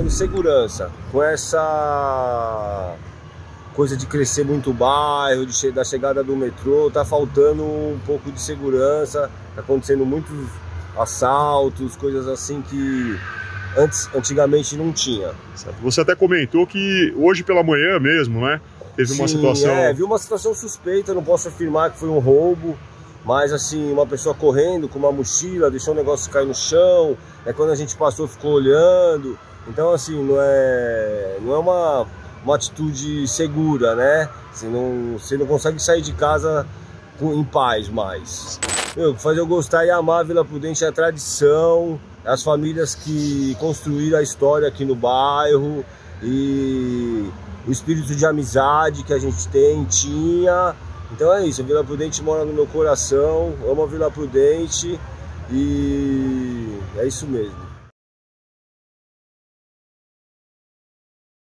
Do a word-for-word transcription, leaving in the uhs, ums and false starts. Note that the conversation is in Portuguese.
pensando em segurança, com essa coisa de crescer muito o bairro, de che da chegada do metrô, tá faltando um pouco de segurança, tá acontecendo muitos assaltos, coisas assim que antes, antigamente não tinha. Certo. Você até comentou que hoje pela manhã mesmo, né? Teve Sim, uma situação... é, viu uma situação suspeita, não posso afirmar que foi um roubo, mas assim, uma pessoa correndo com uma mochila, deixou o negócio cair no chão, é quando a gente passou ficou olhando, então assim, não é, não é uma, uma atitude segura, né? Você não, você não consegue sair de casa em paz mais. Meu, faz eu gostar e amar a Vila Prudente é a tradição, as famílias que construíram a história aqui no bairro e... o espírito de amizade que a gente tem, tinha. Então é isso, a Vila Prudente mora no meu coração, amo a Vila Prudente e é isso mesmo.